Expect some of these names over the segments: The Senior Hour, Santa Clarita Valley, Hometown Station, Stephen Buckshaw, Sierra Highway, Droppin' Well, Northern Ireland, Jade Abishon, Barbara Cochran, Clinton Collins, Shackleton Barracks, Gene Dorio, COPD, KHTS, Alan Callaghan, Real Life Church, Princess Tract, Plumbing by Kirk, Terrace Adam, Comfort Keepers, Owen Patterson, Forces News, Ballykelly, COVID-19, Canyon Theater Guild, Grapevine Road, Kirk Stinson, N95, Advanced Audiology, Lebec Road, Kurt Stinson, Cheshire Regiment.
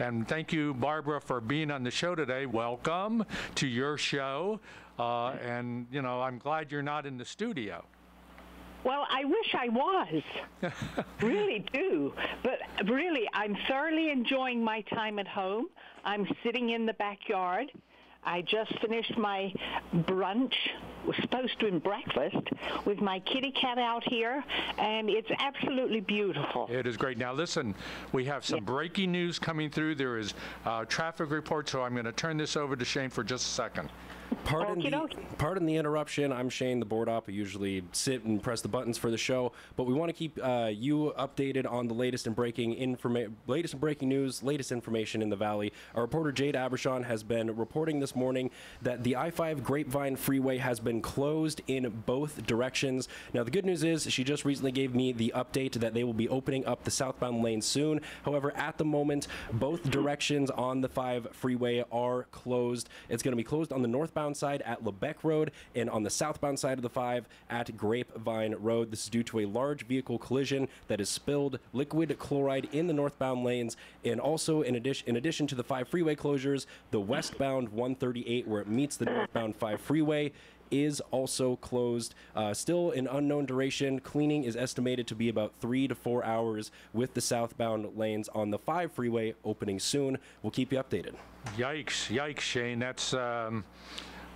And thank you, Barbara, for being on the show today. Welcome to your show. And, you know, I'm glad you're not in the studio. Well, I wish I was, really do, but really, I'm thoroughly enjoying my time at home. I'm sitting in the backyard. I just finished my brunch, was supposed to be breakfast, with my kitty cat out here, and it's absolutely beautiful. It is great. Now, listen, we have some breaking news coming through. There is traffic report, so I'm going to turn this over to Shane for just a second. Pardon the interruption. I'm Shane, the board op. I usually sit and press the buttons for the show, but we want to keep you updated on the latest and breaking news, latest information in the valley. Our reporter Jade Avershon has been reporting this morning that the I-5 Grapevine Freeway has been closed in both directions. Now, the good news is she just recently gave me the update that they will be opening up the southbound lane soon. However, at the moment, both directions on the 5 freeway are closed. It's going to be closed on the northbound side at Lebec Road and on the southbound side of the 5 at Grapevine Road. This is due to a large vehicle collision that has spilled liquid chloride in the northbound lanes. And also, in addition to the 5 freeway closures, the westbound 138, where it meets the northbound 5 freeway, is also closed. Still in unknown duration. Cleaning is estimated to be about 3 to 4 hours, with the southbound lanes on the 5 freeway opening soon. We'll keep you updated. Yikes, yikes, Shane. That's,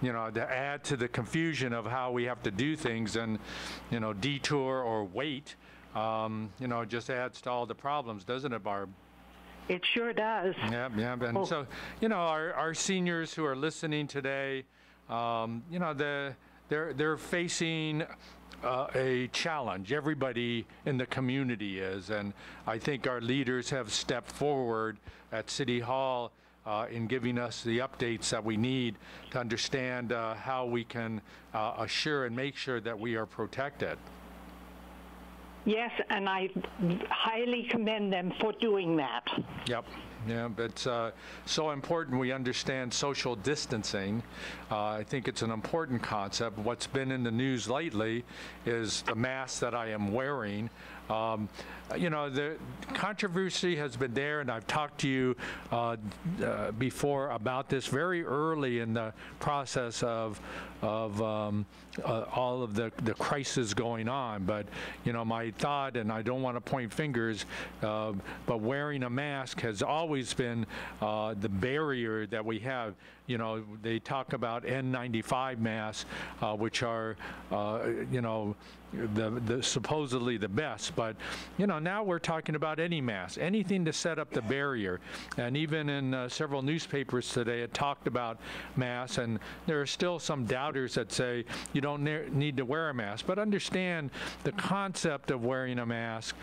you know, to add to the confusion of how we have to do things and, you know, detour or wait, you know, just adds to all the problems, doesn't it, Barb? It sure does. Yeah, yeah. And so, you know, our seniors who are listening today, you know, they're facing a challenge. Everybody in the community is, and I think our leaders have stepped forward at City Hall in giving us the updates that we need to understand how we can assure and make sure that we are protected. Yes, and I highly commend them for doing that. Yep. Yeah, but it's so important we understand social distancing. I think it's an important concept. What's been in the news lately is the mask that I am wearing. You know, the controversy has been there, and I've talked to you before about this very early in the process of all of the crisis going on. But, you know, my thought, and I don't want to point fingers, but wearing a mask has always been the barrier that we have. You know, they talk about N95 masks, which are, you know, the supposedly the best, but you know, now we're talking about any mask, anything to set up the barrier. And even in several newspapers today, it talked about masks, and there are still some doubters that say you don't need to wear a mask. But understand the concept of wearing a mask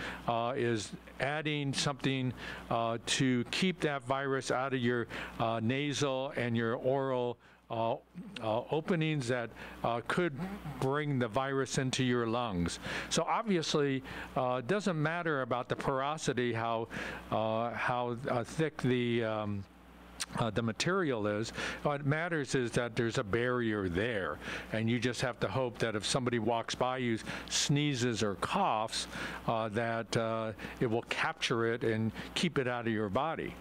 is adding something to keep that virus out of your nasal and your oral openings that could bring the virus into your lungs. So obviously, it doesn't matter about the porosity, how thick the material is. What matters is that there's a barrier there, and you just have to hope that if somebody walks by you, sneezes or coughs, that it will capture it and keep it out of your body.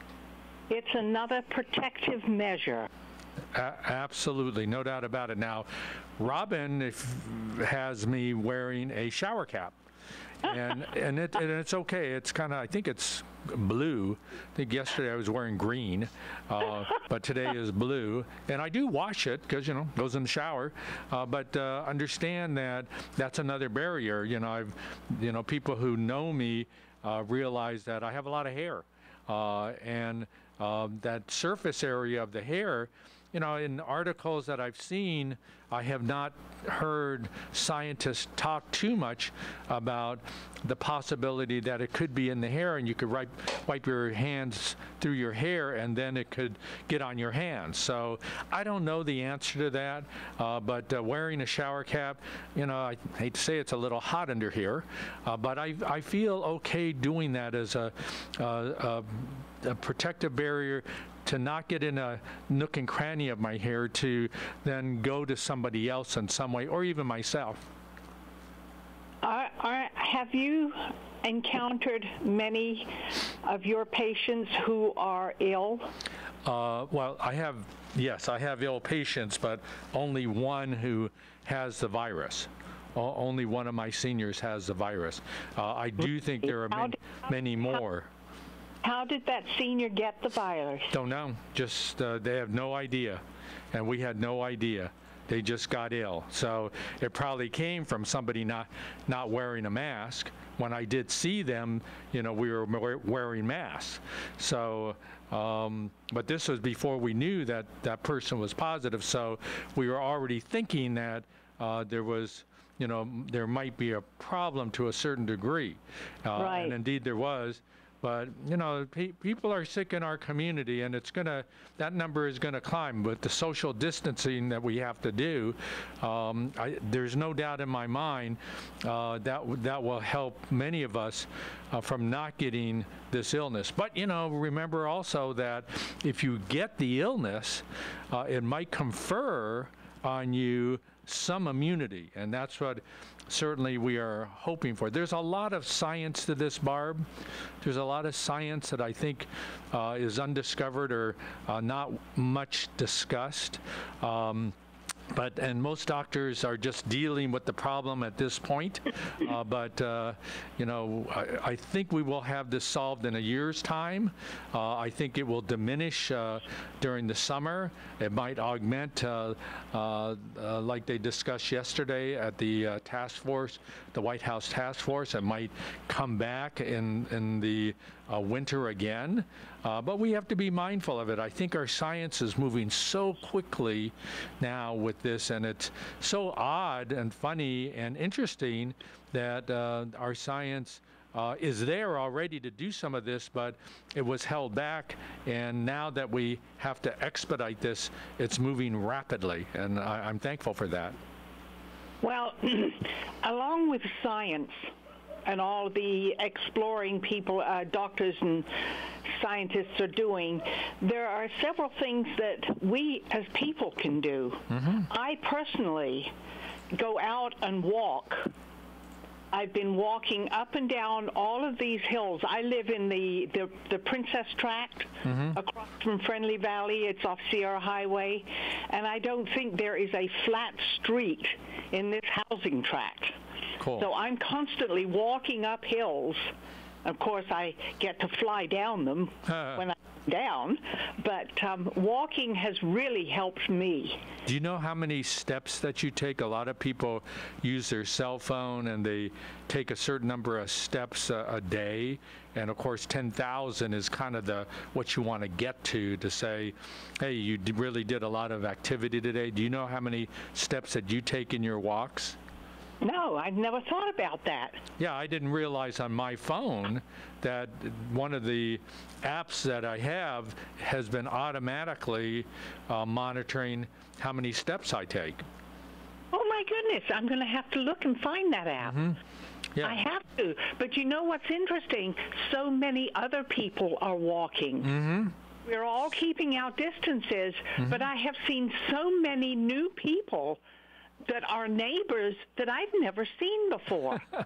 It's another protective measure. Absolutely, no doubt about it. Now, Robin has me wearing a shower cap, and it's okay. It's kind of, I think it's blue. I think yesterday I was wearing green, but today is blue. And I do wash it because, you know, goes in the shower. But understand that that's another barrier. You know, people who know me realize that I have a lot of hair, and that surface area of the hair. You know, in articles that I've seen, I have not heard scientists talk too much about the possibility that it could be in the hair, and you could wipe your hands through your hair, and then it could get on your hands. So I don't know the answer to that, but wearing a shower cap, you know, I hate to say it's a little hot under here, but I feel okay doing that as a protective barrier, to not get in a nook and cranny of my hair to then go to somebody else in some way, or even myself. Have you encountered many of your patients who are ill? Well, I have, yes, I have ill patients, but only one who has the virus. Only one of my seniors has the virus. I do think there are many more. How did that senior get the virus? Don't know. Just they have no idea, and we had no idea. They just got ill. So it probably came from somebody not wearing a mask. When I did see them, you know, we were wearing masks. So, but this was before we knew that that person was positive. So we were already thinking that there was, you know, there might be a problem to a certain degree. Right. And indeed there was. But, you know, people are sick in our community, and it's going to, that number is going to climb. With the social distancing that we have to do, there's no doubt in my mind that will help many of us from not getting this illness. But, you know, remember also that if you get the illness, it might confer on you some immunity, and that's what certainly we are hoping for. There's a lot of science to this, Barb. There's a lot of science that I think is undiscovered or not much discussed. And most doctors are just dealing with the problem at this point. You know, I think we will have this solved in a year's time. I think it will diminish during the summer. It might augment, like they discussed yesterday at the task force, the White House task force. It might come back in the winter again. But we have to be mindful of it. I think our science is moving so quickly now with this, and it's so odd and funny and interesting that our science is there already to do some of this, but it was held back, and now that we have to expedite this, it's moving rapidly, and I'm thankful for that. Well, along with science, and all the exploring people, doctors and scientists are doing, there are several things that we as people can do. Mm-hmm. I personally go out and walk. I've been walking up and down all of these hills. I live in the Princess Tract, mm-hmm, across from Friendly Valley. It's off Sierra Highway. And I don't think there is a flat street in this housing tract. Cool. So I'm constantly walking up hills. Of course, I get to fly down them when I'm down, but walking has really helped me. Do you know how many steps that you take? A lot of people use their cell phone, and they take a certain number of steps a day. And of course, 10,000 is kind of the what you want to get to say, hey, you really did a lot of activity today. Do you know how many steps that you take in your walks? No, I've never thought about that. Yeah, I didn't realize on my phone that one of the apps that I have has been automatically monitoring how many steps I take. Oh, my goodness. I'm going to have to look and find that app. Mm-hmm. Yeah. I have to. But you know what's interesting? So many other people are walking. Mm-hmm. We're all keeping our distances, mm-hmm, but I have seen so many new people that are neighbors that I've never seen before. And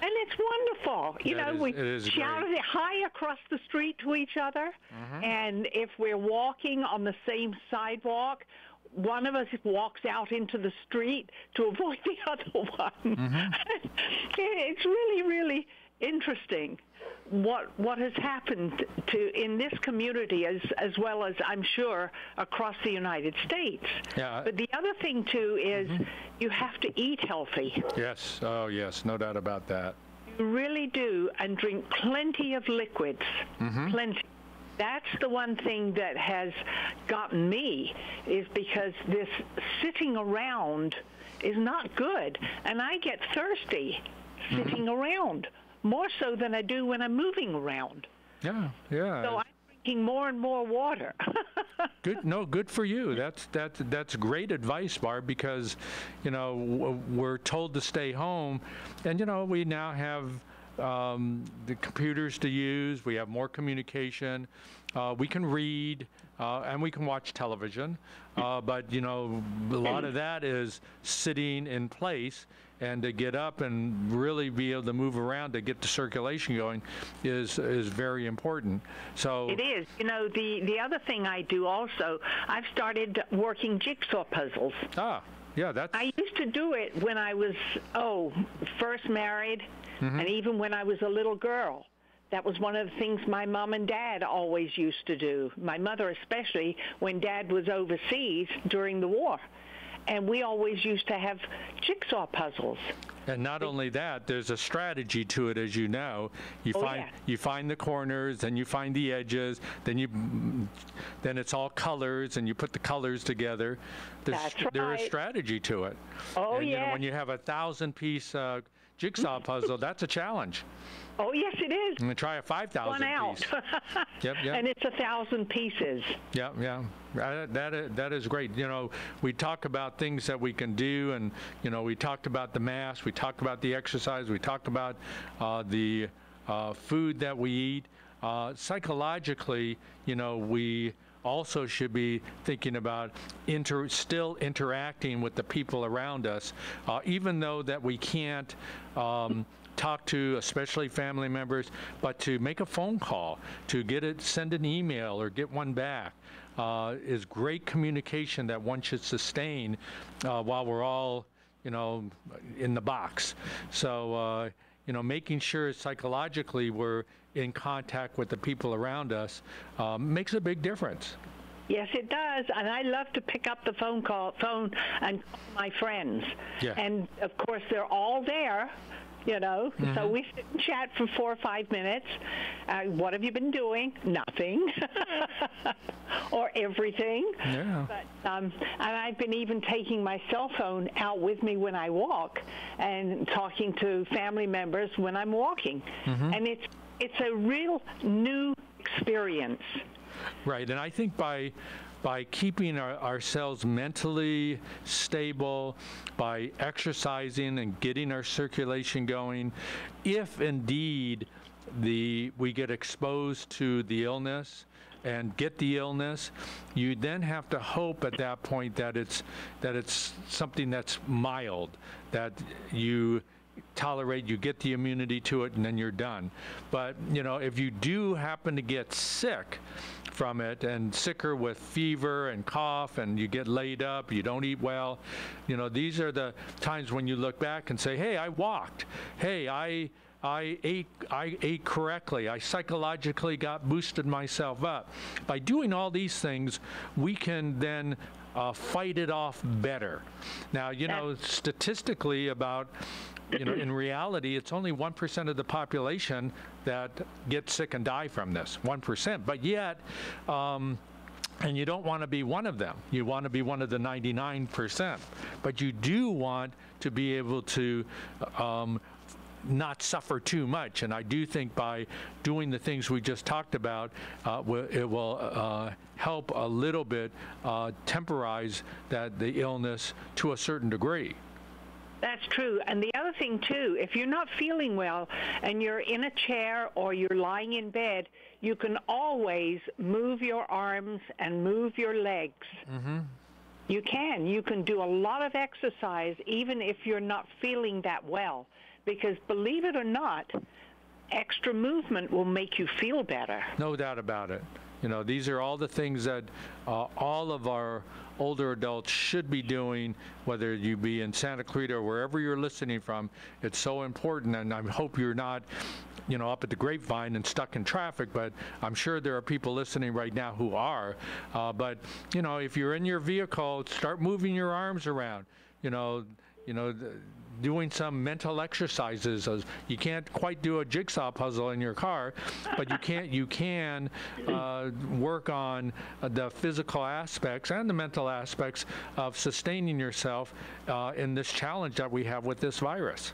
it's wonderful. You know, we shout hi across the street to each other. Mm-hmm. And if we're walking on the same sidewalk, one of us walks out into the street to avoid the other one. Mm-hmm. It's really, really interesting what has happened to in this community, as well as I'm sure across the United States. Yeah. But the other thing too is, mm-hmm, you have to eat healthy. Yes. Oh yes, no doubt about that. You really do, and drink plenty of liquids. Mm-hmm. Plenty. That's the one thing that has gotten me, is because this sitting around is not good, and I get thirsty sitting, mm-hmm, around, more so than I do when I'm moving around. Yeah, yeah. So I'm drinking more and more water. Good, no, good for you. That's great advice, Barb, because, you know, we're told to stay home, and, you know, we now have the computers to use. We have more communication. We can read, and we can watch television. But, you know, a lot of that is sitting in place. and to get up and really be able to move around to get the circulation going is very important. So it is. You know, the other thing I do also, I've started working jigsaw puzzles. Ah, yeah, that's... I used to do it when I was, first married, mm-hmm. and even when I was a little girl. That was one of the things my mom and dad always used to do, my mother especially, when Dad was overseas during the war. And we always used to have jigsaw puzzles. And not only that, there's a strategy to it, as you know. You find the corners, then you find the edges, then it's all colors, and you put the colors together. There is strategy to it. Oh, and, yeah. You know, when you have a 1,000-piece jigsaw puzzle, that's a challenge. Oh, yes, it is. I'm going to try a 5,000 piece. One out. Yep. And it's 1,000 pieces. Yeah. That is great. You know, we talk about things that we can do, and, you know, we talked about the mask. We talked about the exercise. We talked about the food that we eat. Psychologically, you know, we also should be thinking about still interacting with the people around us, even though that we can't talk to, especially family members, but to make a phone call, to send an email or get one back, is great communication that one should sustain while we're all, you know, in the box. So, you know, making sure psychologically we're in contact with the people around us makes a big difference. Yes, it does, and I love to pick up the phone and call my friends. Yeah. And, of course, they're all there. You know, mm-hmm. So we sit and chat for 4 or 5 minutes. What have you been doing? Nothing. Or everything. Yeah. But, and I've been even taking my cell phone out with me when I walk and talking to family members when I'm walking. Mm-hmm. And it's a real new experience. Right, and I think by keeping ourselves mentally stable, by exercising and getting our circulation going, if indeed we get exposed to the illness and get the illness, you then have to hope at that point that it's something that's mild, that you tolerate, you get the immunity to it, and then you're done. But, you know, if you do happen to get sick from it, and sicker with fever and cough, and you get laid up, you don't eat well, you know, these are the times when you look back and say, hey, I walked, hey, I ate correctly, I psychologically boosted myself up. By doing all these things, we can then fight it off better. Now, you know, statistically about, you know, in reality, it's only 1% of the population that gets sick and die from this, 1%. But yet, and you don't want to be one of them. You want to be one of the 99%. But you do want to be able to not suffer too much. And I do think by doing the things we just talked about, it will help a little bit temporize the illness to a certain degree. That's true. And the other thing, too, if you're not feeling well and you're in a chair or you're lying in bed, you can always move your arms and move your legs. Mm-hmm. You can. You can do a lot of exercise even if you're not feeling that well, because believe it or not, extra movement will make you feel better. No doubt about it. You know, these are all the things that all of our older adults should be doing, whether you be in Santa Clarita or wherever you're listening from. It's so important, and I hope you're not, you know, up at the Grapevine and stuck in traffic, but I'm sure there are people listening right now who are. But, you know, if you're in your vehicle, start moving your arms around, doing some mental exercises. You can't quite do a jigsaw puzzle in your car, but you can work on the physical aspects and the mental aspects of sustaining yourself in this challenge that we have with this virus.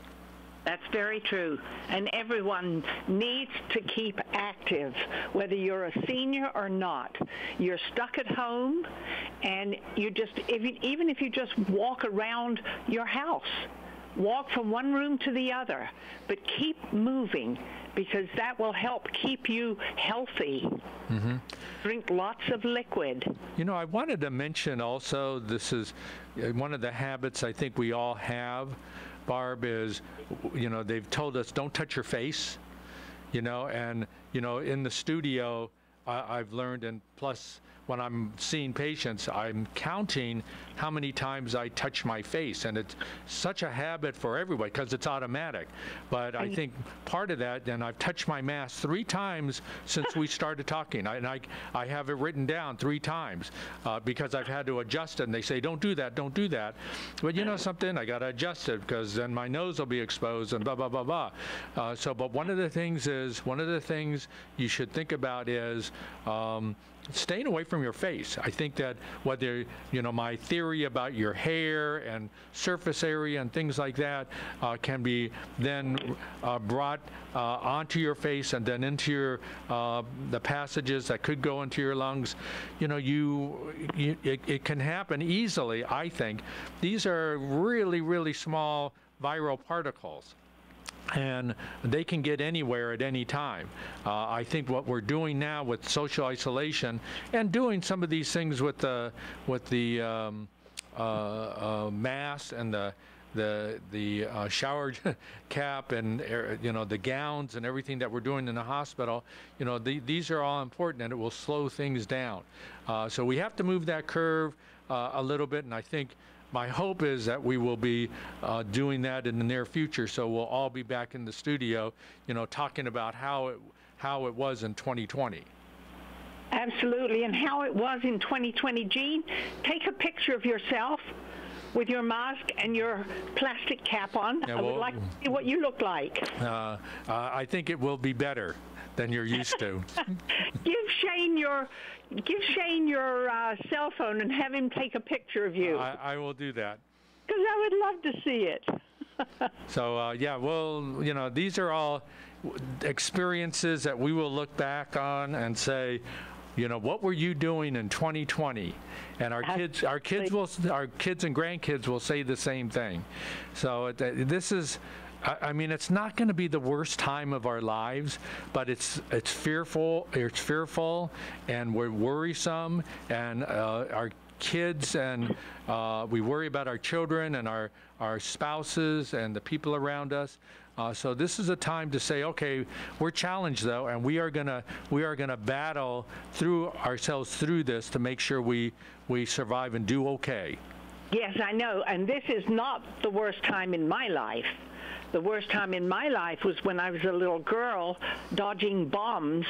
That's very true. And everyone needs to keep active, whether you're a senior or not. You're stuck at home, and you just, even if you just walk around your house, walk from one room to the other, but keep moving, because that will help keep you healthy. Mm-hmm. Drink lots of liquid. You know, I wanted to mention also, this is one of the habits I think we all have. Barb, is, you know, they've told us don't touch your face, you know, and, you know, in the studio I've learned, and plus when I'm seeing patients, I'm counting how many times I touch my face, and it's such a habit for everybody because it's automatic. But I think part of that, and I've touched my mask 3 times since we started talking, and I have it written down 3 times because I've had to adjust it, and they say, don't do that, don't do that. But you know something, I got to adjust it because then my nose will be exposed and blah, blah, blah, blah. But one of the things you should think about is, staying away from your face. I think that whether, you know, my theory about your hair and surface area and things like that can be then brought onto your face and then into your the passages that could go into your lungs. You know, it can happen easily, I think. These are really, really small viral particles, and they can get anywhere at any time. I think what we're doing now with social isolation and doing some of these things with the masks and the shower cap and, you know, the gowns and everything that we're doing in the hospital, you know, these are all important, and it will slow things down. So we have to move that curve a little bit, and I think my hope is that we will be doing that in the near future, so we'll all be back in the studio, you know, talking about how it was in 2020. Absolutely, and how it was in 2020. Gene, take a picture of yourself with your mask and your plastic cap on. Yeah, well, I would like to see what you look like. I think it will be better than you're used to. Give Shane your cell phone and have him take a picture of you. I will do that, because I would love to see it. So, yeah, well, you know, these are all experiences that we will look back on and say, you know, what were you doing in 2020? And our kids and grandkids will say the same thing. So this is, I mean, it's not going to be the worst time of our lives, but it's fearful, and we're worrisome, and our kids, and we worry about our children and our spouses and the people around us. So this is a time to say, okay, we're challenged though, and we are gonna battle through ourselves through this to make sure we survive and do okay. Yes, I know, and this is not the worst time in my life. The worst time in my life was when I was a little girl dodging bombs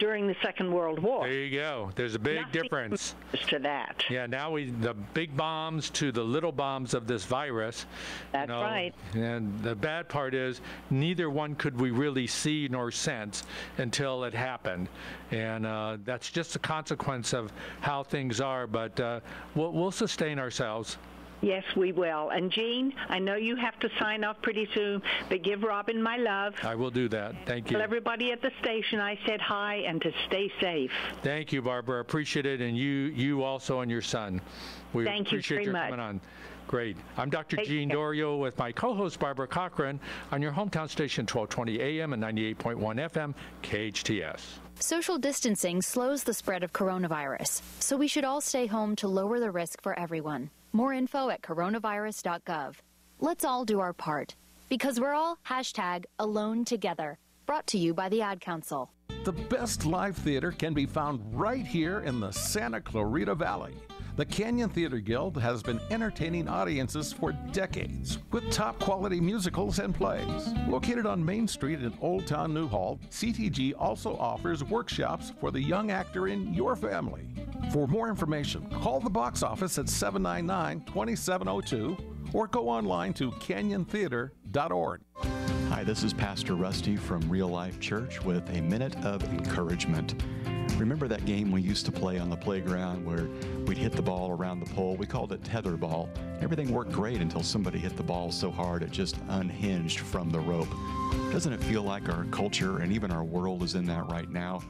during the Second World War. There you go. There's a big difference to that. Yeah, now the big bombs to the little bombs of this virus. That's, you know, right. And the bad part is neither one could we really see nor sense until it happened. And that's just a consequence of how things are, but we'll sustain ourselves. Yes, we will. And, Gene, I know you have to sign off pretty soon, but give Robin my love. I will do that. Thank you. Tell everybody at the station I said hi and to stay safe. Thank you, Barbara. Appreciate it. And you also and your son. We Thank appreciate you very your much. Coming on. Great. I'm Dr. Gene Dorio with my co-host, Barbara Cochran, on your hometown station, 1220 AM and 98.1 FM, KHTS. Social distancing slows the spread of coronavirus, so we should all stay home to lower the risk for everyone. More info at coronavirus.gov. Let's all do our part, because we're all #AloneTogether. Brought to you by the Ad Council. The best live theater can be found right here in the Santa Clarita Valley. The Canyon Theater Guild has been entertaining audiences for decades with top quality musicals and plays. Located on Main Street in Old Town Newhall, CTG also offers workshops for the young actor in your family. For more information, call the box office at 799-2702 or go online to canyontheater.org. Hi, this is Pastor Rusty from Real Life Church with a minute of encouragement. Remember that game we used to play on the playground where we'd hit the ball around the pole? We called it tetherball. Everything worked great until somebody hit the ball so hard it just unhinged from the rope. Doesn't it feel like our culture and even our world is in that right now?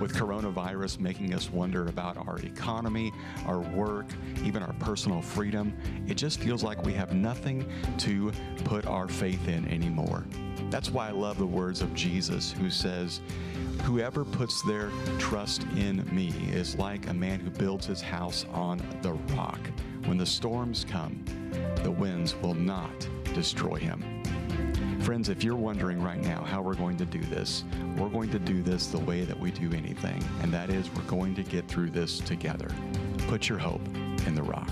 With coronavirus making us wonder about our economy, our work, even our personal freedom, it just feels like we have nothing to put our faith in anymore. That's why I love the words of Jesus, who says, "Whoever puts their trust in me is like a man who builds his house on the rock. When the storms come, the winds will not destroy him. Friends, if you're wondering right now how we're going to do this, we're going to do this the way that we do anything, and that is we're going to get through this together. Put your hope in the rock.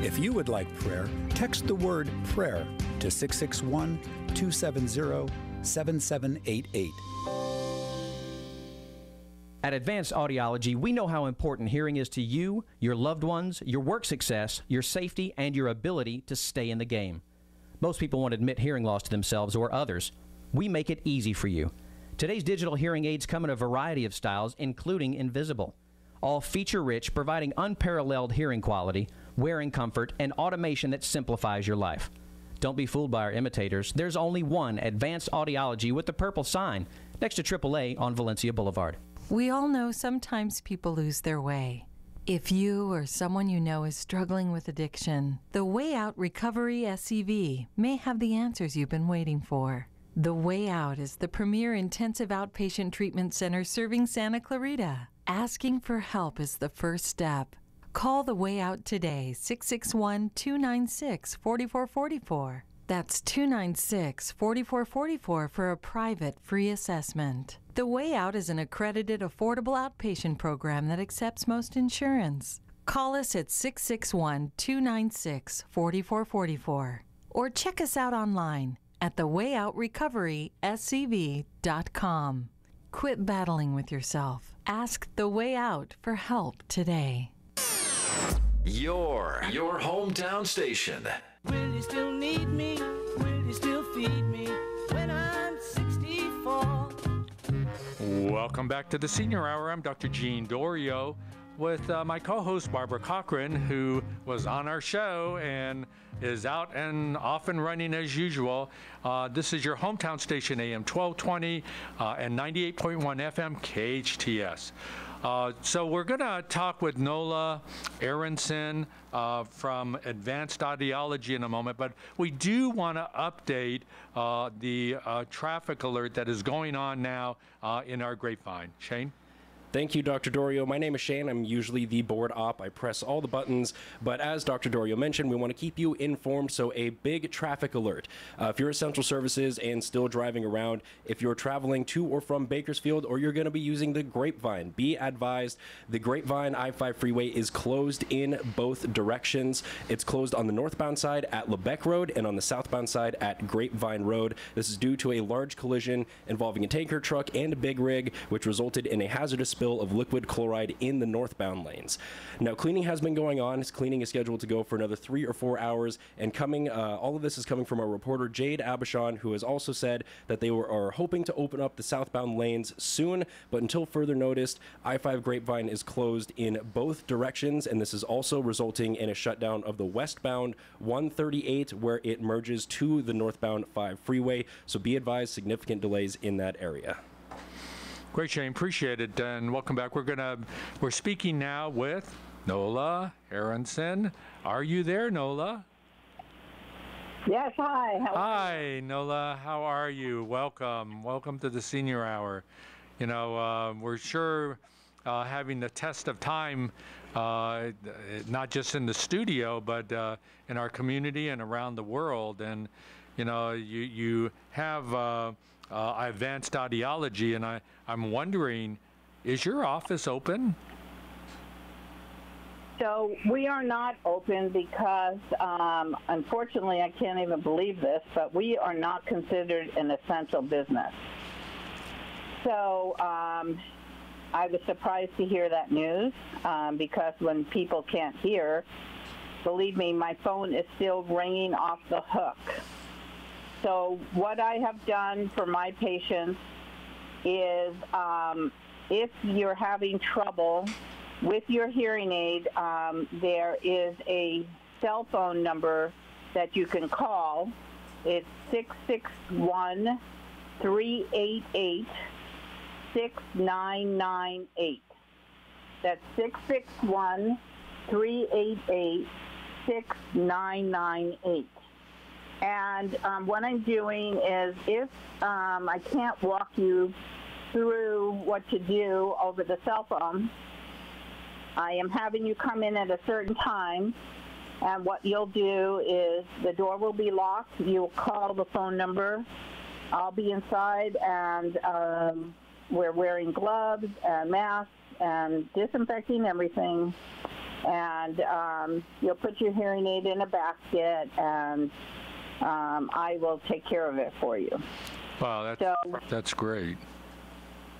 If you would like prayer, text the word prayer to 661-270-7788. At Advanced Audiology, we know how important hearing is to you, your loved ones, your work success, your safety, and your ability to stay in the game. Most people won't admit hearing loss to themselves or others. We make it easy for you. Today's digital hearing aids come in a variety of styles, including invisible. All feature-rich, providing unparalleled hearing quality, wearing comfort, and automation that simplifies your life. Don't be fooled by our imitators. There's only one Advanced Audiology with the purple sign next to AAA on Valencia Boulevard. We all know sometimes people lose their way. If you or someone you know is struggling with addiction, the Way Out Recovery SCV may have the answers you've been waiting for. The Way Out is the premier intensive outpatient treatment center serving Santa Clarita. Asking for help is the first step. Call the Way Out today, 661-296-4444. That's 296-4444 for a private, free assessment. The Way Out is an accredited, affordable outpatient program that accepts most insurance. Call us at 661-296-4444 or check us out online at thewayoutrecoveryscv.com. Quit battling with yourself. Ask The Way Out for help today. Your hometown station. Will you still need me? Will you still feed me when I'm 64? Welcome back to the Senior Hour. I'm Dr. Gene Dorio with my co-host Barbara Cochran, who was on our show and is out and off and running as usual. This is your hometown station, AM 1220 and 98.1 FM KHTS. So we're going to talk with Nola Aronson from Advanced Audiology in a moment, but we do want to update the traffic alert that is going on now in our Grapevine. Shane? Thank you, Dr. Dorio. My name is Shane. I'm usually the board op. I press all the buttons, but as Dr. Dorio mentioned, we want to keep you informed, so a big traffic alert. If you're essential services and still driving around, if you're traveling to or from Bakersfield, or you're going to be using the Grapevine, be advised the Grapevine I-5 freeway is closed in both directions. It's closed on the northbound side at Lebec Road and on the southbound side at Grapevine Road. This is due to a large collision involving a tanker truck and a big rig, which resulted in a hazardous spill of liquid chloride in the northbound lanes. Now, cleaning has been going on. Cleaning is scheduled to go for another 3 or 4 hours, and coming, all of this is coming from our reporter Jade Abishon, who has also said that they are hoping to open up the southbound lanes soon, but until further notice, I-5 Grapevine is closed in both directions, and this is also resulting in a shutdown of the westbound 138, where it merges to the northbound 5 freeway, so be advised significant delays in that area. Great, Shane. Appreciate it, and welcome back. We're speaking now with Nola Aronson. Are you there, Nola? Yes. Hi. Hi, Nola. How are you? Welcome. Welcome to the Senior Hour. You know, we're sure having the test of time, not just in the studio, but in our community and around the world. And you know, you have. Advanced Audiology, and I'm wondering, is your office open? So we are not open because, unfortunately, I can't even believe this, but we are not considered an essential business. So I was surprised to hear that news because when people can't hear, believe me, my phone is still ringing off the hook. So what I have done for my patients is if you're having trouble with your hearing aid, there is a cell phone number that you can call. It's 661-388-6998. That's 661-388-6998. And what I'm doing is if I can't walk you through what to do over the cell phone, I am having you come in at a certain time And what you'll do is the door will be locked. You'll call the phone number. I'll be inside, and we're wearing gloves and masks and disinfecting everything. And you'll put your hearing aid in a basket, and I will take care of it for you. Wow, that's great.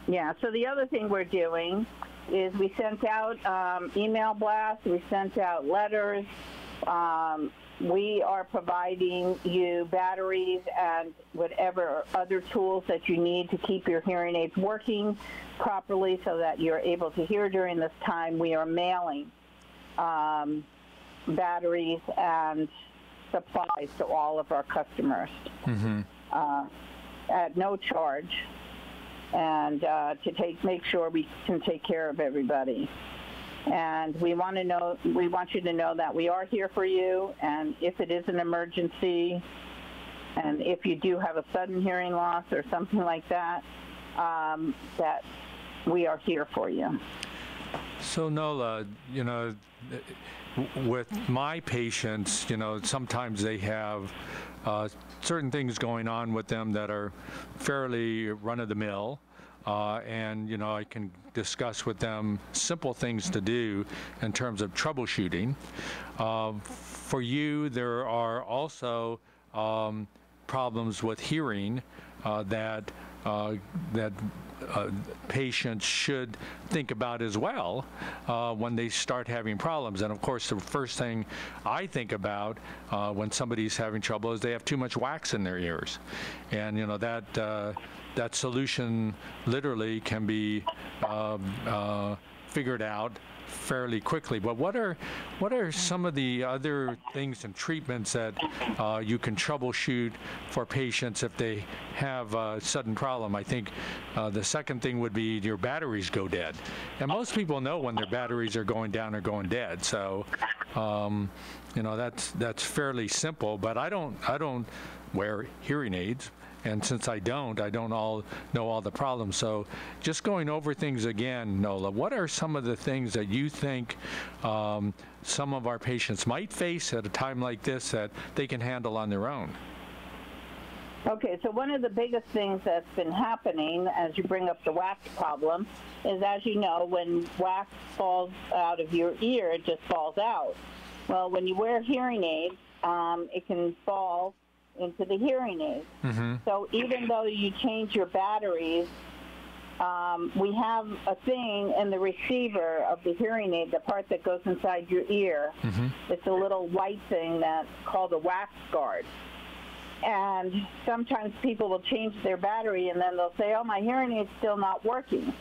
Yeah, so the other thing we're doing is we sent out email blasts, we sent out letters. We are providing you batteries and whatever other tools that you need to keep your hearing aids working properly so that you're able to hear during this time. We are mailing batteries and supplies to all of our customers at no charge, and to make sure we can take care of everybody. And we want you to know that we are here for you, and if it is an emergency, and if you do have a sudden hearing loss or something like that, that we are here for you. So Nola, you know, with my patients, you know, sometimes they have certain things going on with them that are fairly run-of-the-mill. And, you know, I can discuss with them simple things to do in terms of troubleshooting. For you, there are also problems with hearing that patients should think about as well when they start having problems. And of course, the first thing I think about when somebody's having trouble is they have too much wax in their ears. And you know, that solution literally can be figured out fairly quickly. But what are some of the other things and treatments that you can troubleshoot for patients if they have a sudden problem? I think the second thing would be your batteries go dead, and most people know when their batteries are going down or going dead. So you know, that's fairly simple. But I don't wear hearing aids, and since I don't all know all the problems. So just going over things again, Nola, what are some of the things that you think some of our patients might face at a time like this that they can handle on their own? Okay, so one of the biggest things that's been happening, as you bring up the wax problem, is, as you know, when wax falls out of your ear, it just falls out. Well, when you wear hearing aids, it can fall into the hearing aid. Mm-hmm. So even though you change your batteries, we have a thing in the receiver of the hearing aid, the part that goes inside your ear. Mm-hmm. It's a little white thing that's called a wax guard. And sometimes people will change their battery and then they'll say, oh, my hearing aid's still not working.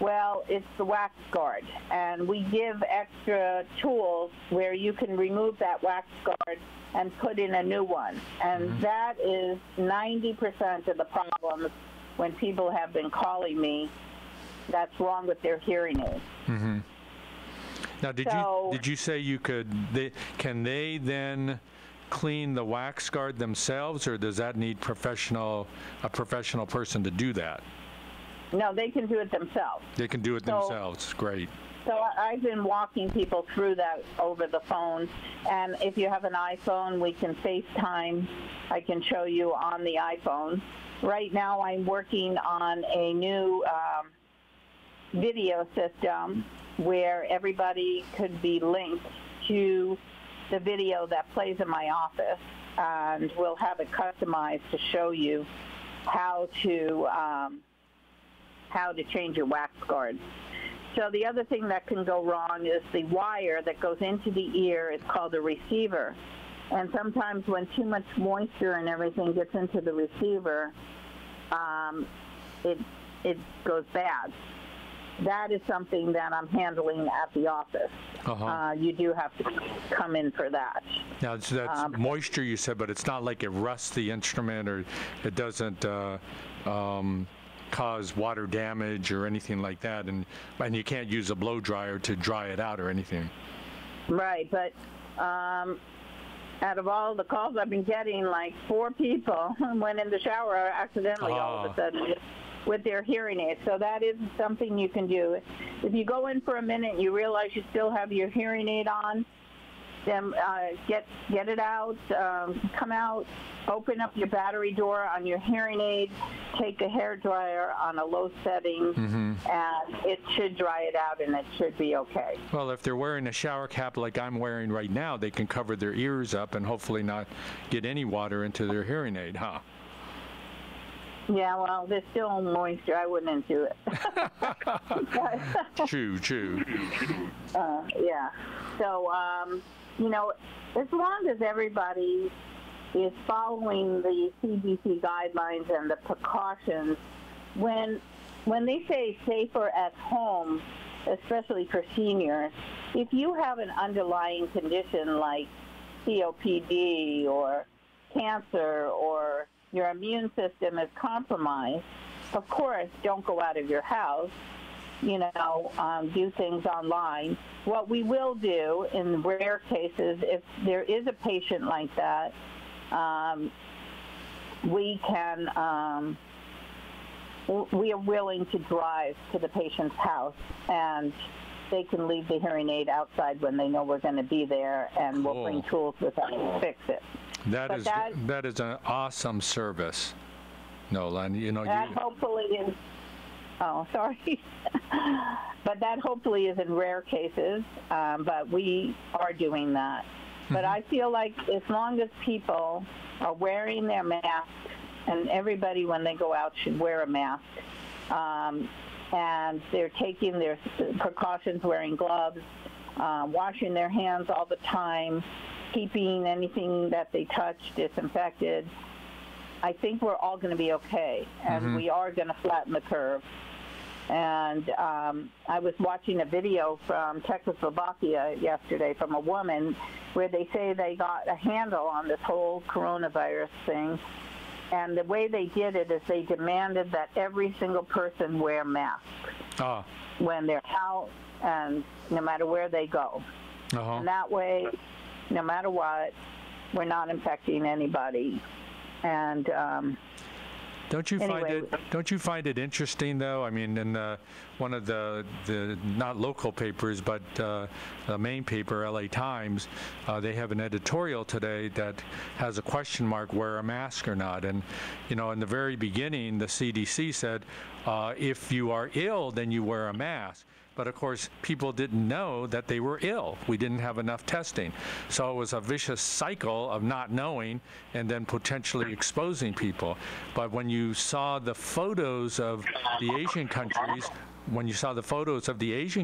Well, it's the wax guard. And we give extra tools where you can remove that wax guard and put in a new one. And mm-hmm. that is 90% of the problems when people have been calling me that's wrong with their hearing aids. Mm-hmm. Now, did you say you could, can they then clean the wax guard themselves, or does that need a professional person to do that? No, they can do it themselves. They can do it themselves. Great. So I've been walking people through that over the phone. And if you have an iPhone, we can FaceTime. I can show you on the iPhone. Right now I'm working on a new video system where everybody could be linked to the video that plays in my office. And we'll have it customized to show you how to change your wax guard. So the other thing that can go wrong is the wire that goes into the ear. It's called a receiver. And sometimes when too much moisture and everything gets into the receiver, it goes bad. That is something that I'm handling at the office. Uh-huh. You do have to come in for that. Now, so that's moisture, you said, but it's not like it rusts the instrument, or it doesn't cause water damage or anything like that, and you can't use a blow dryer to dry it out or anything. Right, but out of all the calls I've been getting, like 4 people went in the shower accidentally all of a sudden with their hearing aid. So that is something you can do. If you go in for a minute and you realize you still have your hearing aid on, them get it out, come out, open up your battery door on your hearing aid, take a hairdryer on a low setting, and it should dry it out and it should be okay. Well, if they're wearing a shower cap like I'm wearing right now, they can cover their ears up and hopefully not get any water into their hearing aid, huh? Yeah, well, there's still moisture. I wouldn't do it. True. Yeah. So, you know, as long as everybody is following the CDC guidelines and the precautions, when they say safer at home, especially for seniors, if you have an underlying condition like COPD or cancer or your immune system is compromised, of course, don't go out of your house, you know, do things online. What we will do in rare cases, if there is a patient like that, we can, we are willing to drive to the patient's house, and they can leave the hearing aid outside when they know we're going to be there, and we'll bring tools with us to fix it. That is an awesome service, Nola. You know, that hopefully is, but that hopefully is in rare cases, but we are doing that. But I feel like as long as people are wearing their masks, and everybody when they go out should wear a mask, and they're taking their precautions, wearing gloves, washing their hands all the time, keeping anything that they touch disinfected, I think we're all going to be okay, and we are going to flatten the curve. And I was watching a video from Czechoslovakia yesterday from a woman where they say they got a handle on this whole coronavirus thing, and the way they did it is they demanded that every single person wear masks when they're out and no matter where they go. And that way, no matter what, we're not infecting anybody. And don't you find it interesting though? I mean, in one of the not local papers, but the main paper, LA Times, they have an editorial today that has a question mark: wear a mask or not? And you know, in the very beginning, the CDC said, if you are ill, then you wear a mask. But of course, people didn't know that they were ill. We didn't have enough testing. So it was a vicious cycle of not knowing and then potentially exposing people. But when you saw the photos of the Asian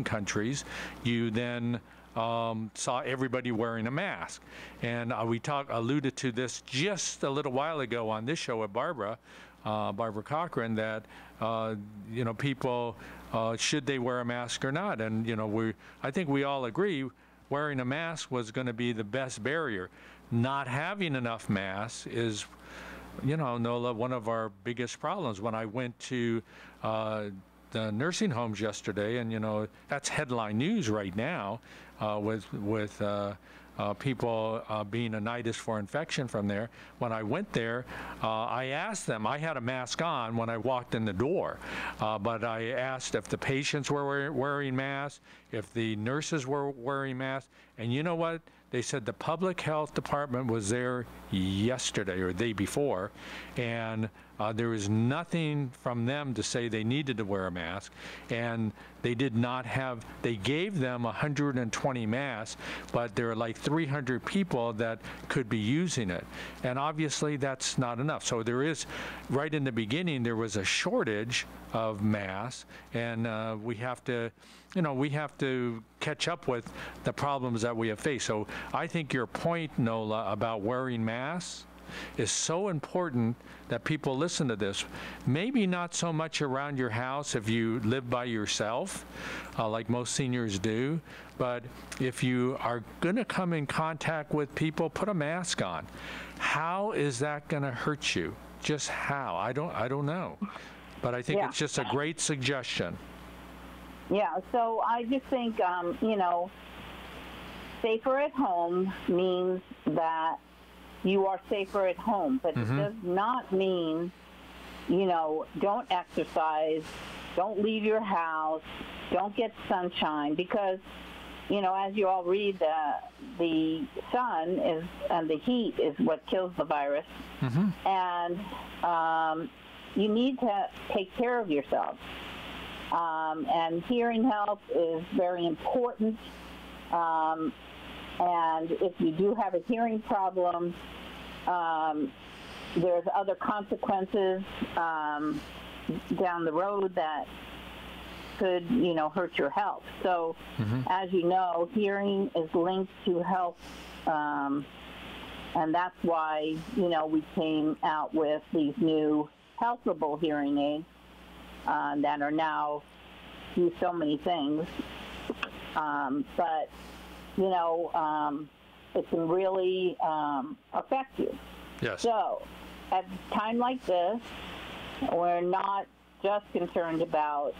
countries, you then saw everybody wearing a mask. And we alluded to this just a little while ago on this show with Barbara, Barbara Cochran, that you know, people, should they wear a mask or not? And you know, I think we all agree wearing a mask was going to be the best barrier. Not having enough masks is, you know, Nola, one of our biggest problems. When I went to the nursing homes yesterday, and you know, that's headline news right now, with people being onitis for infection from there. When I went there, I asked them, I had a mask on when I walked in the door, but I asked if the patients were wearing masks, if the nurses were wearing masks, and you know what? They said the public health department was there yesterday or the day before, and there was nothing from them to say they needed to wear a mask, and they did not have, they gave them 120 masks, but there are like 300 people that could be using it. And obviously that's not enough. So there is, right in the beginning, there was a shortage of masks, and we have to, you know, we have to catch up with the problems that we have faced. So I think your point, Nola, about wearing masks is so important that people listen to this. Maybe not so much around your house if you live by yourself, like most seniors do, but if you are going to come in contact with people, put a mask on. How is that going to hurt you? Just how? I don't know. But I think it's just a great suggestion. Yeah, so I just think, you know, safer at home means that you are safer at home, but it does not mean, you know, don't exercise, don't leave your house, don't get sunshine, because you know, as you all read, the sun is and the heat is what kills the virus. Mm-hmm. And you need to take care of yourself. And hearing help is very important. And if you do have a hearing problem, there's other consequences down the road that could, you know, hurt your health. So, mm-hmm. as you know, hearing is linked to health, and that's why, you know, we came out with these new healthable hearing aids that are now do so many things. But, you know, it can really affect you. Yes. So at a time like this, we're not just concerned about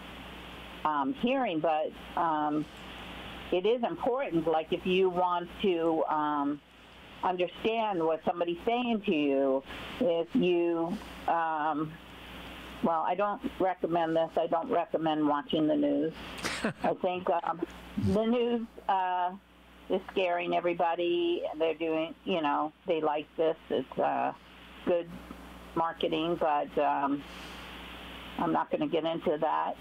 hearing, but it is important, like if you want to understand what somebody's saying to you, if you, well, I don't recommend this. I don't recommend watching the news. I think the news is scaring everybody. They're doing, you know, they like this. It's good marketing, but I'm not going to get into that.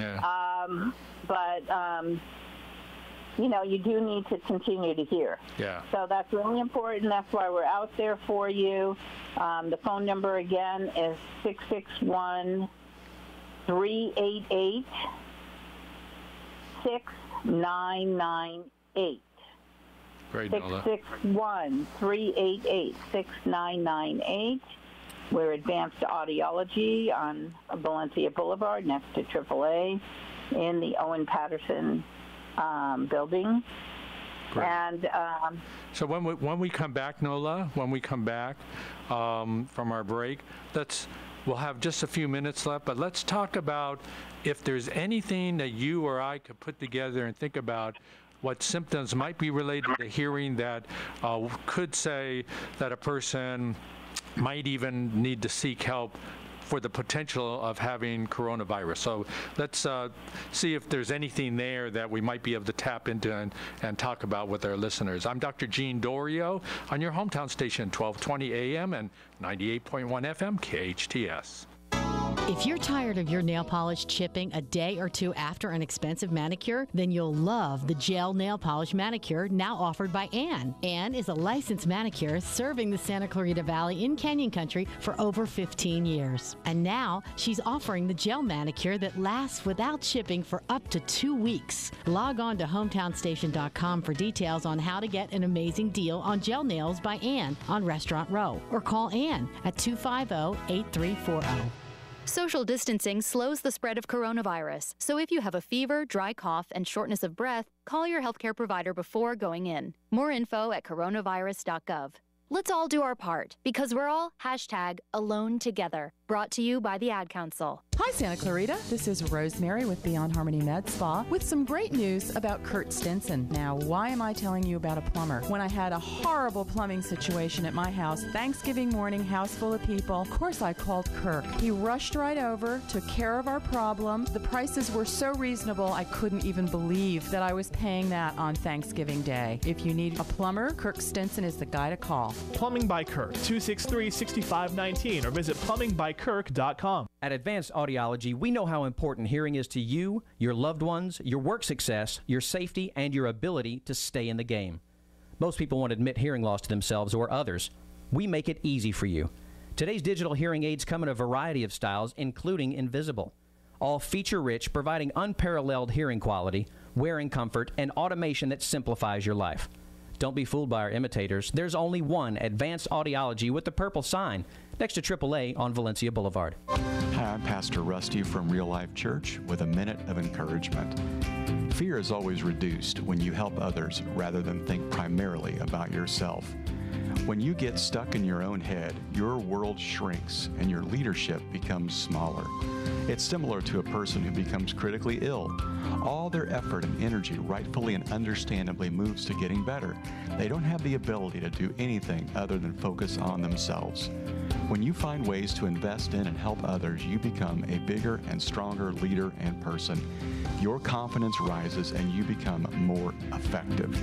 Yeah. But, you know, you do need to continue to hear. Yeah. So that's really important. That's why we're out there for you. The phone number, again, is 661-388-6998. Great, Nola. 661-388-6998. We're Advanced Audiology on Valencia Boulevard next to AAA in the Owen Patterson building. Great. And so when we come back, Nola, when we come back from our break, we'll have just a few minutes left, but let's talk about if there's anything that you or I could put together and think about what symptoms might be related to hearing that could say that a person might even need to seek help for the potential of having coronavirus. So let's see if there's anything there that we might be able to tap into and talk about with our listeners. I'm Dr. Gene Dorio on your hometown station, 1220 AM and 98.1 FM, KHTS. If you're tired of your nail polish chipping a day or two after an expensive manicure, then you'll love the gel nail polish manicure now offered by Ann. Ann is a licensed manicurist serving the Santa Clarita Valley in Canyon Country for over 15 years. And now she's offering the gel manicure that lasts without chipping for up to 2 weeks. Log on to hometownstation.com for details on how to get an amazing deal on gel nails by Ann on Restaurant Row, or call Ann at 250-8340. Social distancing slows the spread of coronavirus, so if you have a fever, dry cough, and shortness of breath, call your healthcare provider before going in. More info at coronavirus.gov. Let's all do our part, because we're all #AloneTogether. Brought to you by the Ad Council. Hi, Santa Clarita. This is Rosemary with Beyond Harmony Med Spa with some great news about Kurt Stinson. Now, why am I telling you about a plumber? When I had a horrible plumbing situation at my house, Thanksgiving morning, house full of people, of course I called Kirk. He rushed right over, took care of our problem. The prices were so reasonable, I couldn't even believe that I was paying that on Thanksgiving Day. If you need a plumber, Kirk Stinson is the guy to call. Plumbing by Kirk, 263-6519, or visit plumbingbykirk.com. At Advanced Audiology, we know how important hearing is to you, your loved ones, your work success, your safety, and your ability to stay in the game. Most people won't admit hearing loss to themselves or others. We make it easy for you. Today's digital hearing aids come in a variety of styles, including invisible. All feature-rich, providing unparalleled hearing quality, wearing comfort, and automation that simplifies your life. Don't be fooled by our imitators. There's only one Advanced Audiology with the purple sign next to AAA on Valencia Boulevard. Hi, I'm Pastor Rusty from Real Life Church with a minute of encouragement. Fear is always reduced when you help others rather than think primarily about yourself. When you get stuck in your own head, your world shrinks and your leadership becomes smaller. It's similar to a person who becomes critically ill. All their effort and energy rightfully and understandably moves to getting better. They don't have the ability to do anything other than focus on themselves. When you find ways to invest in and help others, you become a bigger and stronger leader and person. Your confidence rises and you become more effective.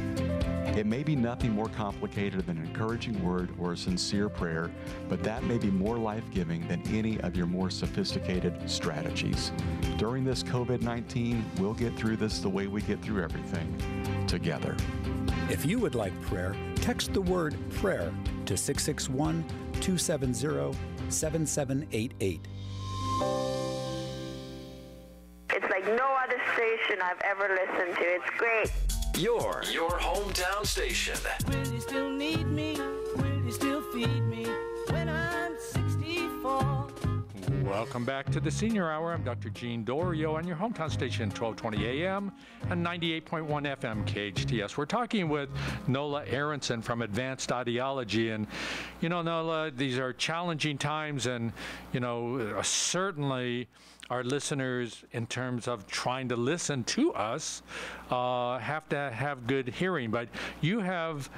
It may be nothing more complicated than an encouraging word or a sincere prayer, but that may be more life-giving than any of your more sophisticated strategies. During this COVID-19, we'll get through this the way we get through everything, together. If you would like prayer, text the word prayer to 661-270-7788. It's like no other station I've ever listened to. It's great. Your hometown station. Will you still need me? Will you still feed me when I'm 64? Welcome back to the Senior Hour. I'm Dr. Gene Dorio on your hometown station, 1220 AM and 98.1 FM KHTS. We're talking with Nola Aronson from Advanced Audiology. And, you know, Nola, these are challenging times and, you know, certainly our listeners, in terms of trying to listen to us, have to have good hearing. But you have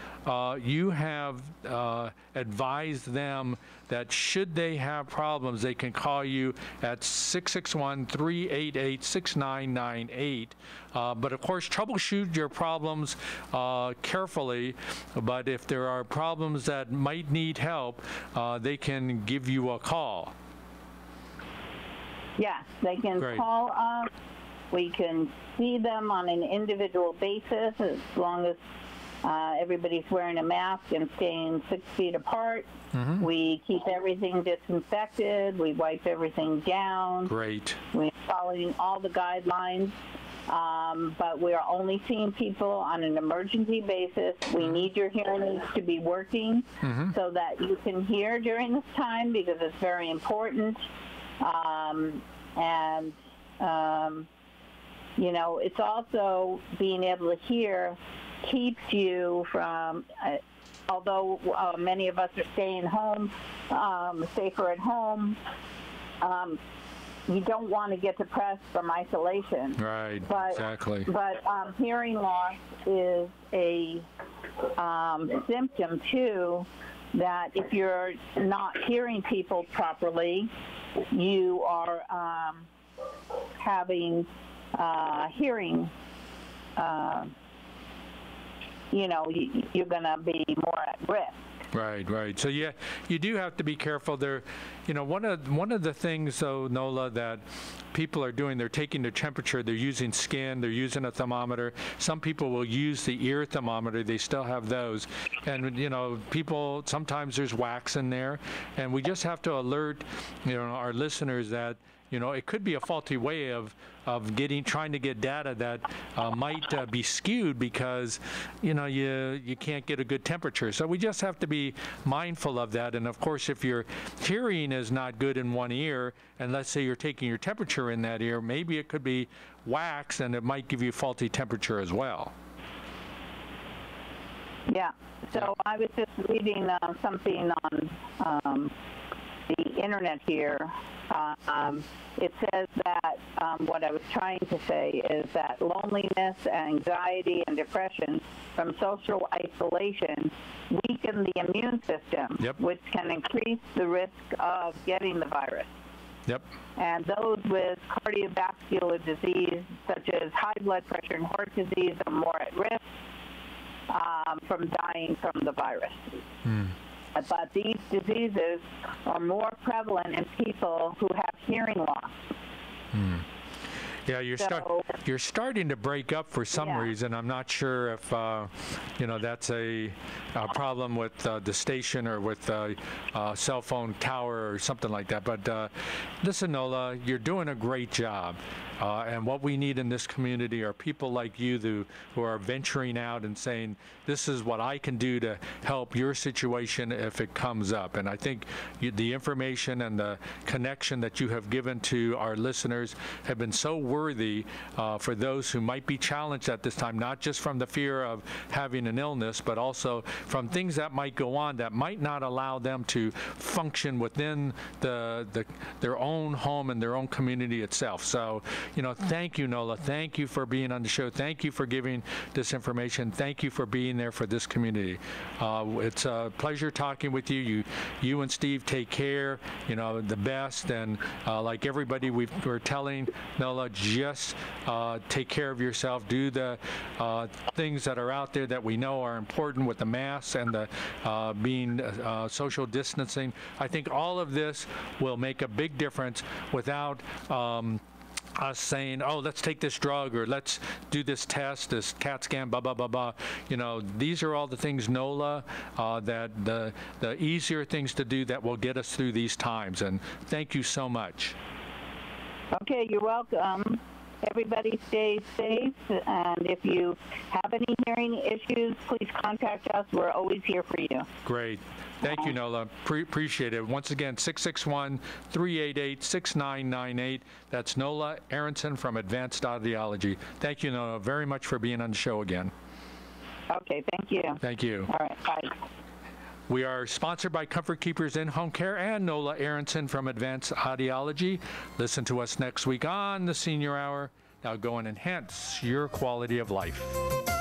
advised them that should they have problems, they can call you at 661-388-6998. But of course, troubleshoot your problems carefully. But if there are problems that might need help, they can give you a call. Yeah, they can call us. We can see them on an individual basis as long as everybody's wearing a mask and staying 6 feet apart. Mm-hmm. We keep everything disinfected. We wipe everything down. Great. We're following all the guidelines, but we are only seeing people on an emergency basis. We need your hearing aids to be working so that you can hear during this time because it's very important. You know, it's also being able to hear keeps you from, although many of us are staying home, safer at home, you don't want to get depressed from isolation. Right, exactly. But hearing loss is a symptom, too, that if you're not hearing people properly, you are having hearing, you know, you're going to be more at risk. Right, right. So yeah, you do have to be careful there. You know, one of the things, though, Nola, that people are doing, they're taking their temperature, they're using skin, they're using a thermometer. Some people will use the ear thermometer. They still have those. And, you know, people, sometimes there's wax in there. And we just have to alert, you know, our listeners that, you know, it could be a faulty way of trying to get data that might be skewed because, you know, you can't get a good temperature. So we just have to be mindful of that. And of course, if your hearing is not good in one ear, and let's say you're taking your temperature in that ear, maybe it could be wax, and it might give you faulty temperature as well. Yeah. So I was just reading something on the internet here. It says that what I was trying to say is that loneliness, anxiety, and depression from social isolation weaken the immune system, which can increase the risk of getting the virus. Yep. And those with cardiovascular disease, such as high blood pressure and heart disease, are more at risk from dying from the virus. Mm. But these diseases are more prevalent in people who have hearing loss. Mm. Yeah, you're starting to break up for some reason. I'm not sure if you know, that's a problem with the station or with cell phone tower or something like that. But listen, Nola, you're doing a great job. And what we need in this community are people like you who are venturing out and saying, this is what I can do to help your situation if it comes up. And I think the information and the connection that you have given to our listeners have been so worthy for those who might be challenged at this time, not just from the fear of having an illness, but also from things that might go on that might not allow them to function within their own home and their own community itself. So, you know, thank you, Nola. Thank you for being on the show. Thank you for giving this information. Thank you for being there for this community. It's a pleasure talking with you. You and Steve take care, you know, the best. And like everybody, we're telling Nola, just take care of yourself. Do the things that are out there that we know are important with the masks and the being social distancing. I think all of this will make a big difference without us saying, oh, let's take this drug or let's do this test, this CAT scan, blah, blah, blah, blah. You know, these are all the things, Nola, that the easier things to do that will get us through these times. And thank you so much. Okay, you're welcome. Everybody stay safe, and if you have any hearing issues, please contact us. We're always here for you. Great. Thank you, Nola. Appreciate it. Once again, 661-388-6998. That's Nola Aronson from Advanced Audiology. Thank you, Nola, very much for being on the show again. Okay, thank you. Thank you. All right, bye. We are sponsored by Comfort Keepers In-Home Care and Nola Aronson from Advanced Audiology. Listen to us next week on the Senior Hour. Now go and enhance your quality of life.